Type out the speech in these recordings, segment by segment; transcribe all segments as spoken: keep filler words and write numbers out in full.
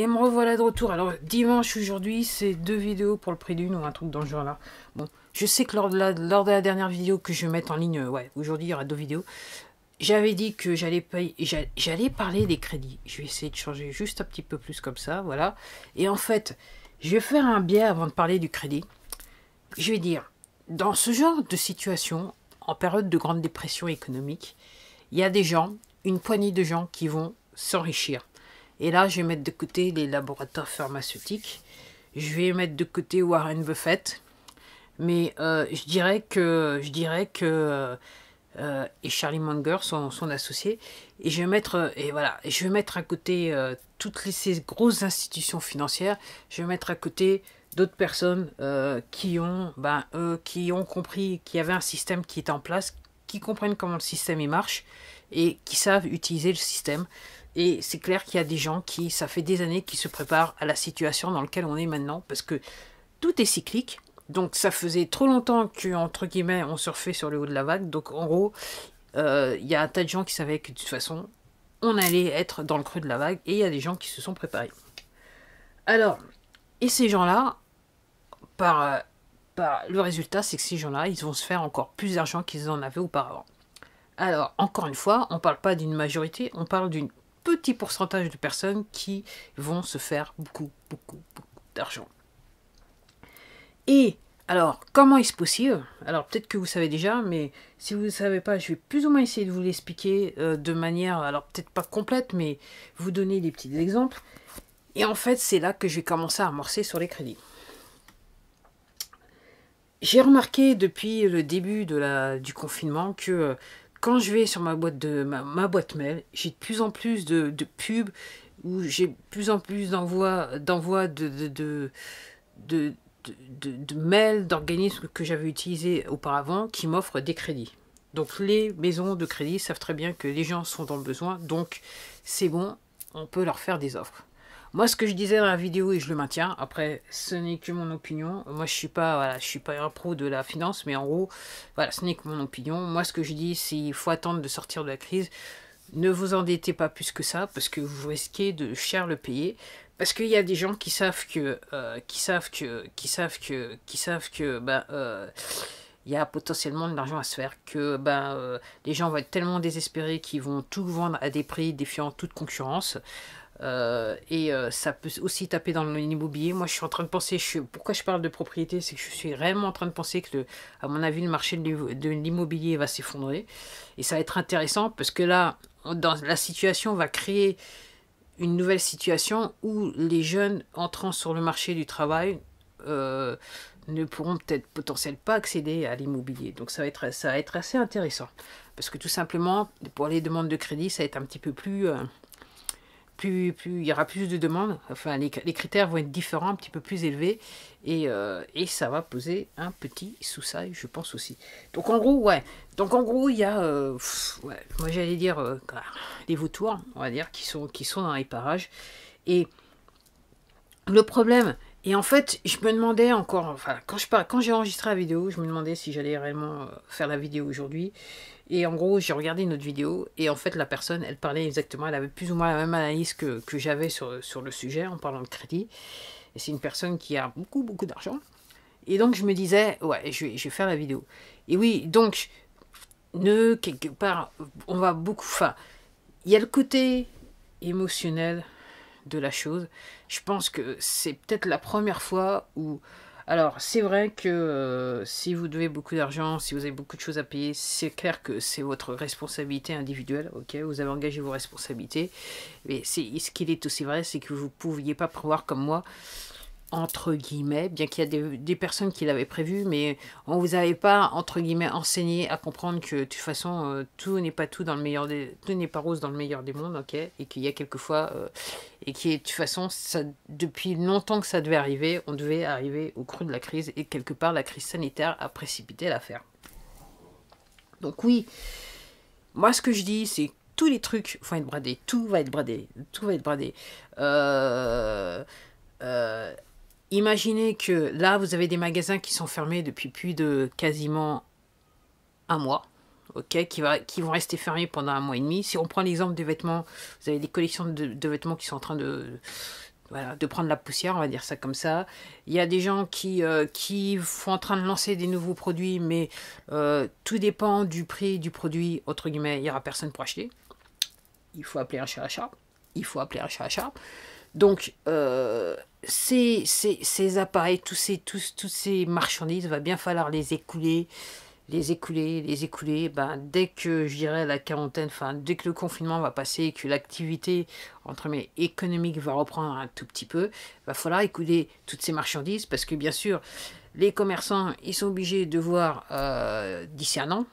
Et me revoilà de retour. Alors, dimanche aujourd'hui, c'est deux vidéos pour le prix d'une ou un truc dans le genre là. Bon, je sais que lors de la, lors de la dernière vidéo que je vais mettre en ligne, ouais, aujourd'hui il y aura deux vidéos. J'avais dit que j'allais payer, j'allais parler des crédits. Je vais essayer de changer juste un petit peu plus comme ça, voilà. Et en fait, je vais faire un biais avant de parler du crédit. Je vais dire, dans ce genre de situation, en période de grande dépression économique, il y a des gens, une poignée de gens qui vont s'enrichir. Et là, je vais mettre de côté les laboratoires pharmaceutiques. Je vais mettre de côté Warren Buffett. Mais euh, je dirais que... Je dirais que euh, et Charlie Munger, son, son associé. Et je vais mettre... Et voilà, je vais mettre à côté euh, toutes les, ces grosses institutions financières. Je vais mettre à côté d'autres personnes euh, qui, ont, ben, euh, qui ont compris qu'il y avait un système qui est en place, qui comprennent comment le système il marche et qui savent utiliser le système. Et c'est clair qu'il y a des gens qui, ça fait des années, qui se préparent à la situation dans laquelle on est maintenant, parce que tout est cyclique. Donc ça faisait trop longtemps que, entre guillemets, on surfait sur le haut de la vague. Donc en gros, euh, il y a un tas de gens qui savaient que de toute façon, on allait être dans le creux de la vague, et il y a des gens qui se sont préparés. Alors, et ces gens-là, par, par le résultat, c'est que ces gens-là, ils vont se faire encore plus d'argent qu'ils en avaient auparavant. Alors, encore une fois, on ne parle pas d'une majorité, on parle d'une petit pourcentage de personnes qui vont se faire beaucoup, beaucoup, beaucoup d'argent. Et alors, comment est-ce possible? Alors, peut-être que vous savez déjà, mais si vous ne savez pas, je vais plus ou moins essayer de vous l'expliquer euh, de manière, alors peut-être pas complète, mais vous donner des petits exemples. Et en fait, c'est là que je vais commencer à amorcer sur les crédits. J'ai remarqué depuis le début de la, du confinement que... Euh, Quand je vais sur ma boîte, de, ma, ma boîte mail, j'ai de plus en plus de, de pubs, où j'ai de plus en plus d'envois d'envois de, de, de, de, de, de mails d'organismes que j'avais utilisés auparavant qui m'offrent des crédits. Donc les maisons de crédit savent très bien que les gens sont dans le besoin, donc c'est bon, on peut leur faire des offres. Moi, ce que je disais dans la vidéo, et je le maintiens, après, ce n'est que mon opinion. Moi, je suis pas, voilà, je suis pas un pro de la finance, mais en gros, voilà, ce n'est que mon opinion. Moi, ce que je dis, c'est qu'il faut attendre de sortir de la crise. Ne vous endettez pas plus que ça, parce que vous risquez de cher le payer. Parce qu'il y a des gens qui savent que, euh, qui savent que, qui savent que, qui savent que, ben, euh, il y a potentiellement de l'argent à se faire, que ben, euh, les gens vont être tellement désespérés qu'ils vont tout vendre à des prix défiant toute concurrence. Euh, et euh, ça peut aussi taper dans l'immobilier. Moi, je suis en train de penser, je suis, pourquoi je parle de propriété, c'est que je suis réellement en train de penser que, le, à mon avis, le marché de l'immobilier va s'effondrer. Et ça va être intéressant parce que là, on, dans la situation, on va créer une nouvelle situation où les jeunes entrant sur le marché du travail euh, ne pourront peut-être potentiellement pas accéder à l'immobilier. Donc ça va, être, ça va être assez intéressant. Parce que tout simplement, pour les demandes de crédit, ça va être un petit peu plus... Euh, Plus, plus, il y aura plus de demandes, enfin les, les critères vont être différents, un petit peu plus élevés, et, euh, et ça va poser un petit souci, je pense aussi. Donc en gros, ouais, donc en gros, il y a, euh, pff, ouais, moi j'allais dire, euh, les vautours, on va dire, qui sont, qui sont dans les parages, et le problème, et en fait, je me demandais encore, enfin, quand je parle, quand j'ai enregistré la vidéo, je me demandais si j'allais réellement faire la vidéo aujourd'hui. Et en gros, j'ai regardé une autre vidéo, et en fait, la personne, elle parlait exactement, elle avait plus ou moins la même analyse que, que j'avais sur, sur le sujet, en parlant de crédit. Et c'est une personne qui a beaucoup, beaucoup d'argent. Et donc, je me disais, ouais, je vais, je vais faire la vidéo. Et oui, donc, ne, quelque part, on va beaucoup... Enfin, il y a le côté émotionnel de la chose. Je pense que c'est peut-être la première fois où... Alors, c'est vrai que euh, si vous devez beaucoup d'argent, si vous avez beaucoup de choses à payer, c'est clair que c'est votre responsabilité individuelle, ok, vous avez engagé vos responsabilités, mais ce qu'il est aussi vrai, c'est que vous ne pouviez pas prévoir comme moi, entre guillemets, bien qu'il y a des, des personnes qui l'avaient prévu, mais on ne vous avait pas, entre guillemets, enseigné à comprendre que, de toute façon, euh, tout n'est pas tout dans le meilleur des... Tout n'est pas rose dans le meilleur des mondes, ok, et qu'il y a quelquefois... Euh, Et qui est, de toute façon, ça, depuis longtemps que ça devait arriver, on devait arriver au creux de la crise. Et quelque part, la crise sanitaire a précipité l'affaire. Donc oui, moi ce que je dis, c'est que tous les trucs vont être bradés. Tout va être bradé. Tout va être bradé. Euh, euh, imaginez que là, vous avez des magasins qui sont fermés depuis plus de quasiment un mois. Okay, qui, va, qui vont rester fermés pendant un mois et demi. Si on prend l'exemple des vêtements, vous avez des collections de, de vêtements qui sont en train de, Voilà, de prendre la poussière, on va dire ça comme ça. Il y a des gens qui, euh, qui sont en train de lancer des nouveaux produits, mais euh, tout dépend du prix du produit, entre guillemets, il n'y aura personne pour acheter. Il faut appeler un chat à chat. Il faut appeler un chat à chat. Donc, euh, ces, ces, ces appareils, tous ces, tous, toutes ces marchandises, il va bien falloir les écouler, les écouler, les écouler. Ben, dès que, je dirais, la quarantaine, enfin, dès que le confinement va passer, que l'activité, entre guillemets, économique va reprendre un tout petit peu, il va falloir écouler toutes ces marchandises parce que, bien sûr, les commerçants, ils sont obligés de voir euh, d'ici un an.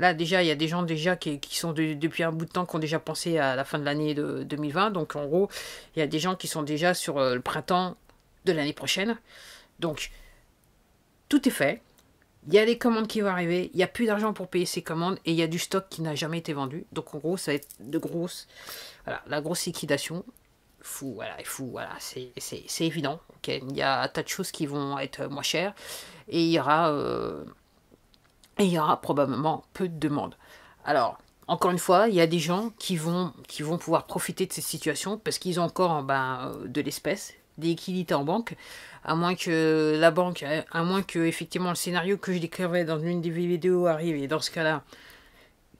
Là, déjà, il y a des gens déjà qui, qui sont de, depuis un bout de temps qui ont déjà pensé à la fin de l'année deux mille vingt. Donc, en gros, il y a des gens qui sont déjà sur euh, le printemps de l'année prochaine. Donc, tout est fait. Il y a les commandes qui vont arriver. Il n'y a plus d'argent pour payer ces commandes. Et il y a du stock qui n'a jamais été vendu. Donc, en gros, ça va être de grosses... Voilà, la grosse liquidation. Fou, voilà, fou, voilà. C'est évident. Okay. Il y a un tas de choses qui vont être moins chères. Et il y aura... Euh, Et il y aura probablement peu de demandes. Alors, encore une fois, il y a des gens qui vont, qui vont pouvoir profiter de cette situation parce qu'ils ont encore ben, de l'espèce, des liquidités en banque, à moins que la banque, à moins que effectivement le scénario que je décrivais dans une des vidéos arrive, et dans ce cas-là,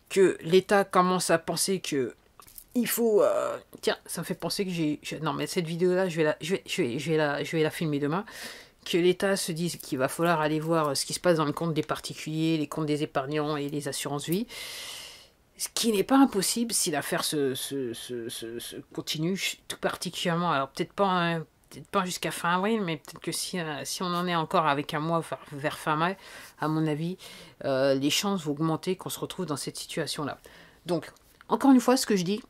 que l'État commence à penser que il faut... Euh, tiens, ça me fait penser que j'ai... Non, mais cette vidéo-là, je vais la, je vais, je vais, je vais la, je vais la filmer demain. Que l'État se dise qu'il va falloir aller voir ce qui se passe dans le compte des particuliers, les comptes des épargnants et les assurances-vie. Ce qui n'est pas impossible si l'affaire se, se, se, se, se continue, tout particulièrement. Alors peut-être pas, hein, peut-être pas jusqu'à fin avril, mais peut-être que si, si on en est encore avec un mois vers, vers fin mai, à mon avis, euh, les chances vont augmenter qu'on se retrouve dans cette situation-là. Donc, encore une fois, ce que je dis...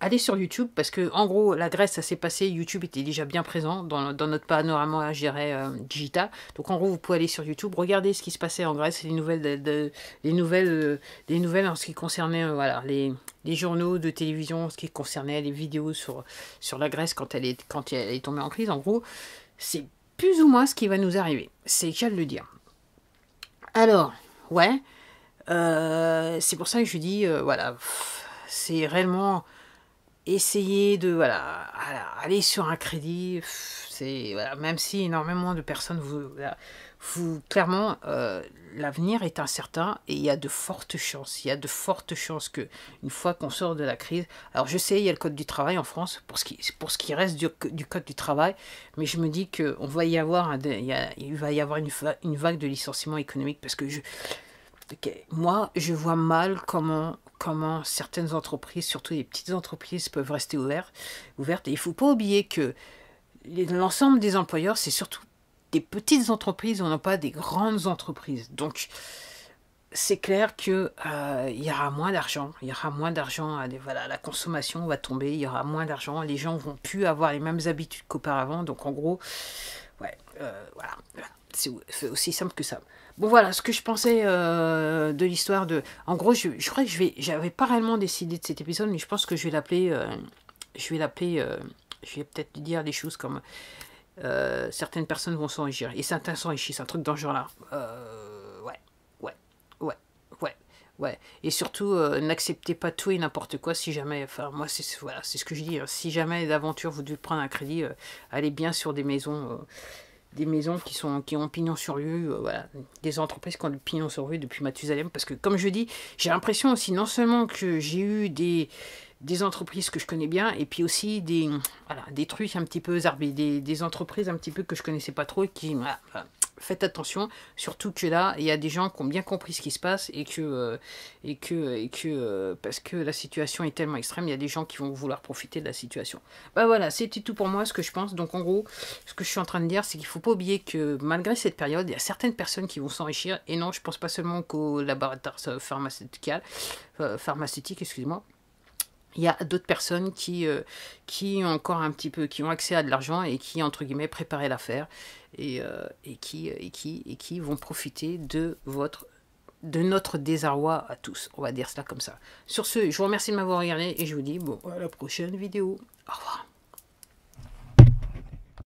Allez sur YouTube, parce que en gros, la Grèce, ça s'est passé, YouTube était déjà bien présent dans, dans notre panorama, je dirais, euh, digital. Donc en gros, vous pouvez aller sur YouTube, regarder ce qui se passait en Grèce, les nouvelles, de, de, les nouvelles, euh, les nouvelles en ce qui concernait euh, voilà, les, les journaux de télévision, en ce qui concernait les vidéos sur, sur la Grèce quand elle, est, quand elle est tombée en crise. En gros, c'est plus ou moins ce qui va nous arriver. C'est le cas de le dire. Alors, ouais, euh, c'est pour ça que je dis, euh, voilà, c'est réellement... Essayer de, voilà, aller sur un crédit, c'est voilà, même si énormément de personnes vous, voilà, vous clairement, euh, l'avenir est incertain et il y a de fortes chances, il y a de fortes chances que une fois qu'on sort de la crise, alors je sais, il y a le code du travail en France pour ce qui, pour ce qui reste du, du code du travail, mais je me dis que on va y avoir, un, il, y a, il va y avoir une, une vague de licenciements économiques parce que je, okay, moi, je vois mal comment. Comment certaines entreprises, surtout les petites entreprises, peuvent rester ouvertes. ouvertes. Et il ne faut pas oublier que l'ensemble des employeurs, c'est surtout des petites entreprises, on n'a pas des grandes entreprises. Donc, c'est clair qu'il euh, y aura moins d'argent. Il y aura moins d'argent. Voilà, la consommation va tomber, il y aura moins d'argent. Les gens ne vont plus avoir les mêmes habitudes qu'auparavant. Donc, en gros, ouais, euh, voilà, voilà. C'est aussi simple que ça. Bon, voilà ce que je pensais euh, de l'histoire de... En gros, je, je crois que je vais... J'avais pas réellement décidé de cet épisode, mais je pense que je vais l'appeler... Euh, je vais l'appeler... Euh, je vais peut-être dire des choses comme... Euh, certaines personnes vont s'enrichir. Et certains s'enrichissent, un truc dans ce genre-là. Euh, ouais, ouais, ouais, ouais, ouais. Et surtout, euh, n'acceptez pas tout et n'importe quoi si jamais... Enfin, moi, c'est voilà, c'est ce que je dis. Hein. Si jamais d'aventure, vous devez prendre un crédit, euh, allez bien sur des maisons... Euh, des maisons qui, sont, qui ont pignon sur rue, euh, voilà, des entreprises qui ont du pignon sur rue depuis Mathusalem, parce que comme je dis, j'ai l'impression aussi non seulement que j'ai eu des, des entreprises que je connais bien, et puis aussi des, voilà, des trucs un petit peu hasardés, des, des entreprises un petit peu que je connaissais pas trop, et qui, voilà, voilà, faites attention, surtout que là, il y a des gens qui ont bien compris ce qui se passe, et que, euh, et que, et que euh, parce que la situation est tellement extrême, il y a des gens qui vont vouloir profiter de la situation. Bah voilà, c'était tout pour moi, ce que je pense. Donc en gros, ce que je suis en train de dire, c'est qu'il ne faut pas oublier que malgré cette période, il y a certaines personnes qui vont s'enrichir, et non, je pense pas seulement qu'aux laboratoires pharmaceutiques, euh, pharmaceutiques, excusez-moi, il y a d'autres personnes qui, euh, qui ont encore un petit peu, qui ont accès à de l'argent et qui, entre guillemets, préparaient l'affaire et, euh, et, qui, et, qui, et qui vont profiter de, votre, de notre désarroi à tous. On va dire cela comme ça. Sur ce, je vous remercie de m'avoir regardé et je vous dis bon, à la prochaine vidéo. Au revoir.